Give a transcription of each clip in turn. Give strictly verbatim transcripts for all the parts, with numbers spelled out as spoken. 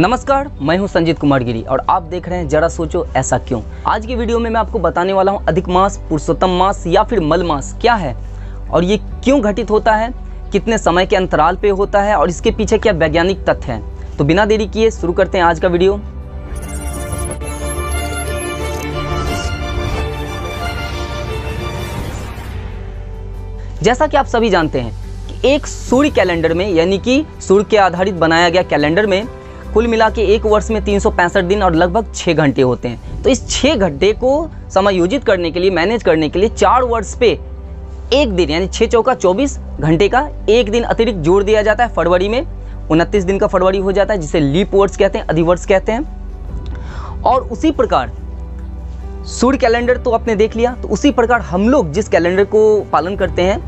नमस्कार, मैं हूं संजीत कुमार गिरी और आप देख रहे हैं जरा सोचो ऐसा क्यों। आज की वीडियो में मैं आपको बताने वाला हूं अधिमास, पुरुषोत्तम मास या फिर मल मास क्या है और ये क्यों घटित होता है, कितने समय के अंतराल पे होता है और इसके पीछे क्या वैज्ञानिक तथ्य हैं। तो बिना देरी किए शुरू करते हैं आज का वीडियो। जैसा कि आप सभी जानते हैं कि एक सूर्य कैलेंडर में यानी कि सूर्य के आधारित बनाया गया कैलेंडर में कुल मिला के एक वर्ष में तीन सौ पैंसठ दिन और लगभग छः घंटे होते हैं। तो इस छः घंटे को समायोजित करने के लिए, मैनेज करने के लिए चार वर्ष पे एक दिन यानी छः चौका चौबीस घंटे का एक दिन अतिरिक्त जोड़ दिया जाता है। फरवरी में उनतीस दिन का फरवरी हो जाता है, जिसे लीप वर्ष कहते हैं, अधिवर्ष कहते हैं। और उसी प्रकार सूर्य कैलेंडर तो आपने देख लिया, तो उसी प्रकार हम लोग जिस कैलेंडर को पालन करते हैं,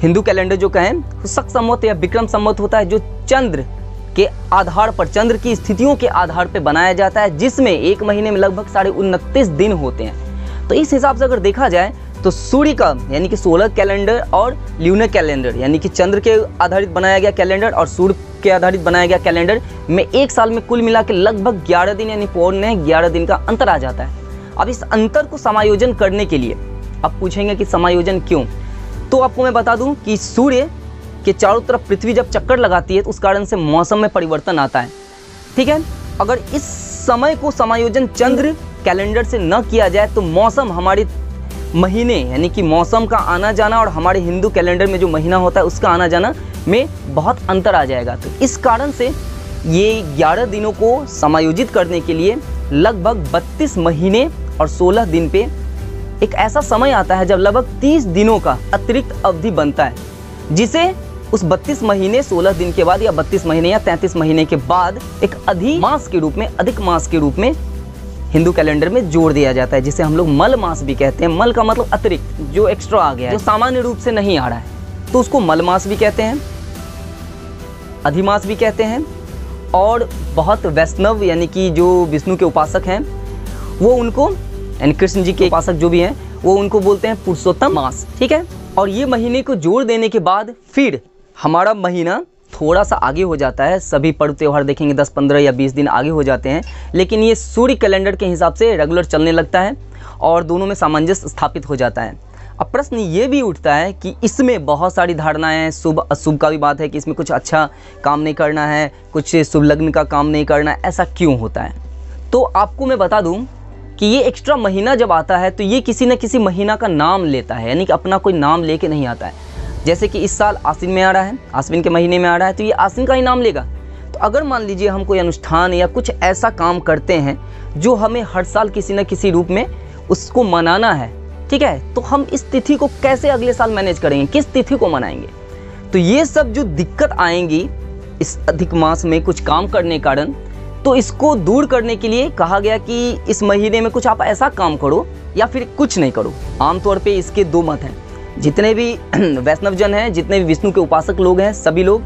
हिंदू कैलेंडर जो कहें, शक संवत या विक्रम संवत होता है, जो चंद्र के आधार पर, चंद्र की स्थितियों के आधार पर बनाया जाता है, जिसमें एक महीने में लगभग साढ़े उनतीस दिन होते हैं। तो इस हिसाब से अगर देखा जाए तो सूर्य का यानी कि सोलर कैलेंडर और ल्यूनर कैलेंडर यानी कि चंद्र के आधारित बनाया गया कैलेंडर और सूर्य के आधारित बनाया गया कैलेंडर में एक साल में कुल मिला के लगभग ग्यारह दिन यानी पौने ग्यारह दिन का अंतर आ जाता है। अब इस अंतर को समायोजन करने के लिए आप पूछेंगे कि समायोजन क्यों, तो आपको मैं बता दूँ कि सूर्य कि चारों तरफ पृथ्वी जब चक्कर लगाती है तो उस कारण से मौसम में परिवर्तन आता है, ठीक है। अगर इस समय को समायोजन चंद्र कैलेंडर से न किया जाए तो मौसम, हमारे महीने यानी कि मौसम का आना जाना और हमारे हिंदू कैलेंडर में जो महीना होता है उसका आना जाना में बहुत अंतर आ जाएगा। तो इस कारण से ये ग्यारह दिनों को समायोजित करने के लिए लगभग बत्तीस महीने और सोलह दिन पे एक ऐसा समय आता है जब लगभग तीस दिनों का अतिरिक्त अवधि बनता है, जिसे उस बत्तीस महीने सोलह दिन के बाद या बत्तीस महीने या तैंतीस महीने के बाद एक अधिमास के रूप में, अधिक मास के रूप में हिंदू कैलेंडर में जोड़ दिया जाता है, जिसे हम लोग मल मास भी कहते हैं। मल का मतलब अतिरिक्त, जो एक्स्ट्रा आ गया है, जो सामान्य रूप से नहीं आ रहा है, तो उसको मल मास भी कहते हैं, अधिमास भी कहते हैं। और बहुत वैष्णव यानी कि जो विष्णु के उपासक हैं वो उनको, यानी कृष्ण जी के उपासक जो भी हैं वो उनको बोलते हैं पुरुषोत्तम मास, ठीक है। और ये महीने को जोड़ देने के बाद फिर हमारा महीना थोड़ा सा आगे हो जाता है। सभी पर्व त्यौहार देखेंगे दस पंद्रह या बीस दिन आगे हो जाते हैं, लेकिन ये सूर्य कैलेंडर के हिसाब से रेगुलर चलने लगता है और दोनों में सामंजस्य स्थापित हो जाता है। अब प्रश्न ये भी उठता है कि इसमें बहुत सारी धारणाएँ हैं, शुभ अशुभ का भी बात है कि इसमें कुछ अच्छा काम नहीं करना है, कुछ शुभ लग्न का काम नहीं करना है, ऐसा क्यों होता है। तो आपको मैं बता दूँ कि ये एक्स्ट्रा महीना जब आता है तो ये किसी न किसी महीना का नाम लेता है, यानी कि अपना कोई नाम लेके नहीं आता है। जैसे कि इस साल आश्विन में आ रहा है, आश्विन के महीने में आ रहा है, तो ये आश्विन का ही नाम लेगा। तो अगर मान लीजिए हम कोई अनुष्ठान या कुछ ऐसा काम करते हैं जो हमें हर साल किसी न किसी रूप में उसको मनाना है, ठीक है, तो हम इस तिथि को कैसे अगले साल मैनेज करेंगे, किस तिथि को मनाएंगे। तो ये सब जो दिक्कत आएंगी इस अधिक मास में कुछ काम करने के कारण, तो इसको दूर करने के लिए कहा गया कि इस महीने में कुछ आप ऐसा काम करो या फिर कुछ नहीं करो। आमतौर पे इसके दो मत हैं, जितने भी वैष्णव जन हैं, जितने भी विष्णु के उपासक लोग हैं, सभी लोग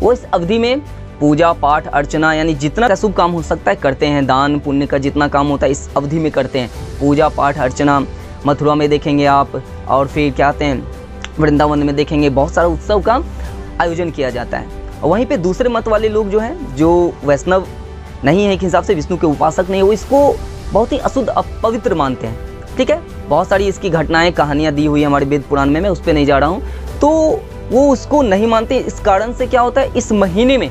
वो इस अवधि में पूजा पाठ अर्चना यानी जितना शुभ काम हो सकता है करते हैं, दान पुण्य का जितना काम होता है इस अवधि में करते हैं, पूजा पाठ अर्चना। मथुरा में देखेंगे आप और फिर क्या कहते हैं वृंदावन में देखेंगे, बहुत सारा उत्सव का आयोजन किया जाता है। और वहीं पे दूसरे मत वाले लोग जो हैं, जो वैष्णव नहीं है, एक हिसाब से विष्णु के उपासक नहीं है, वो इसको बहुत ही अशुद्ध अपवित्र मानते हैं, ठीक है। बहुत सारी इसकी घटनाएं कहानियां दी हुई है हमारे वेद पुराण में, मैं उस पर नहीं जा रहा हूँ। तो वो उसको नहीं मानते, इस कारण से क्या होता है इस महीने में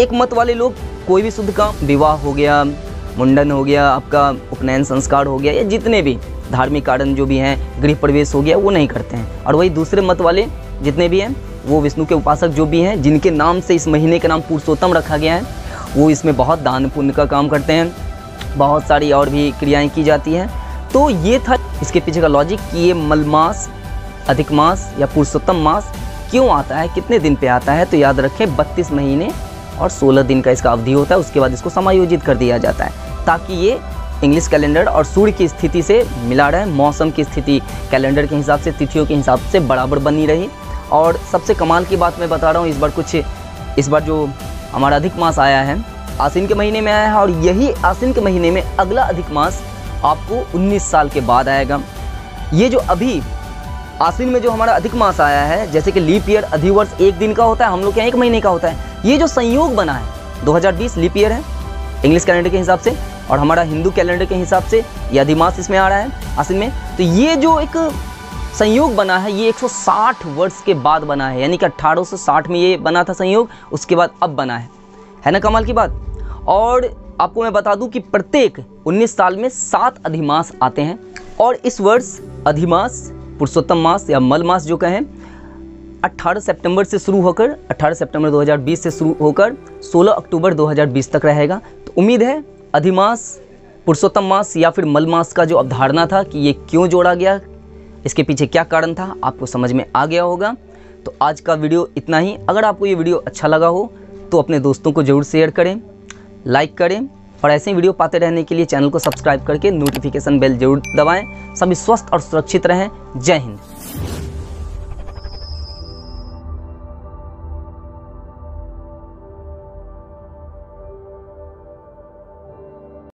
एक मत वाले लोग कोई भी शुद्ध काम, विवाह हो गया, मुंडन हो गया, आपका उपनयन संस्कार हो गया, या जितने भी धार्मिक कारण जो भी हैं, गृह प्रवेश हो गया, वो नहीं करते हैं। और वही दूसरे मत वाले जितने भी हैं वो विष्णु के उपासक जो भी हैं, जिनके नाम से इस महीने का नाम पुरुषोत्तम रखा गया है, वो इसमें बहुत दान पुण्य का काम करते हैं, बहुत सारी और भी क्रियाएं की जाती हैं। तो ये था इसके पीछे का लॉजिक कि ये मलमास, अधिक मास या पुरुषोत्तम मास क्यों आता है, कितने दिन पे आता है। तो याद रखें बत्तीस महीने और सोलह दिन का इसका अवधि होता है, उसके बाद इसको समायोजित कर दिया जाता है ताकि ये इंग्लिश कैलेंडर और सूर्य की स्थिति से मिला रहे, मौसम की स्थिति कैलेंडर के हिसाब से, तिथियों के हिसाब से बराबर बनी रही। और सबसे कमाल की बात मैं बता रहा हूँ, इस बार कुछ इस बार जो हमारा अधिक मास आया है आश्विन के महीने में आया है, और यही आश्विन के महीने में अगला अधिक मास आपको उन्नीस साल के बाद आएगा। ये जो अभी आश्विन में जो हमारा अधिक मास आया है, जैसे कि लीप ईयर अधिवर्ष एक दिन का होता है, हम लोग के यहाँ एक महीने का होता है, ये जो संयोग बना है दो हज़ार बीस लीप ईयर है इंग्लिश कैलेंडर के हिसाब से, और हमारा हिंदू कैलेंडर के हिसाब से ये अधिमास इसमें आ रहा है आश्विन में। तो ये जो एक संयोग बना है ये एक सौ साठ वर्ष के बाद बना है, यानी कि अट्ठारह सौ साठ में ये बना था संयोग, उसके बाद अब बना है, है ना कमाल की बात। और आपको मैं बता दूं कि प्रत्येक उन्नीस साल में सात अधिमास आते हैं, और इस वर्ष अधिमास पुरुषोत्तम मास या मल मास जो कहें अट्ठारह सितंबर से शुरू होकर अट्ठारह सितंबर दो हज़ार बीस से शुरू होकर सोलह अक्टूबर दो हज़ार बीस तक रहेगा। तो उम्मीद है अधिमास पुरुषोत्तम मास या फिर मल मास का जो अवधारणा था कि ये क्यों जोड़ा गया, इसके पीछे क्या कारण था, आपको समझ में आ गया होगा। तो आज का वीडियो इतना ही। अगर आपको ये वीडियो अच्छा लगा हो तो अपने दोस्तों को ज़रूर शेयर करें, लाइक करें, और ऐसे ही वीडियो पाते रहने के लिए चैनल को सब्सक्राइब करके नोटिफिकेशन बेल जरूर दबाएं। सभी स्वस्थ और सुरक्षित रहें। जय हिंद।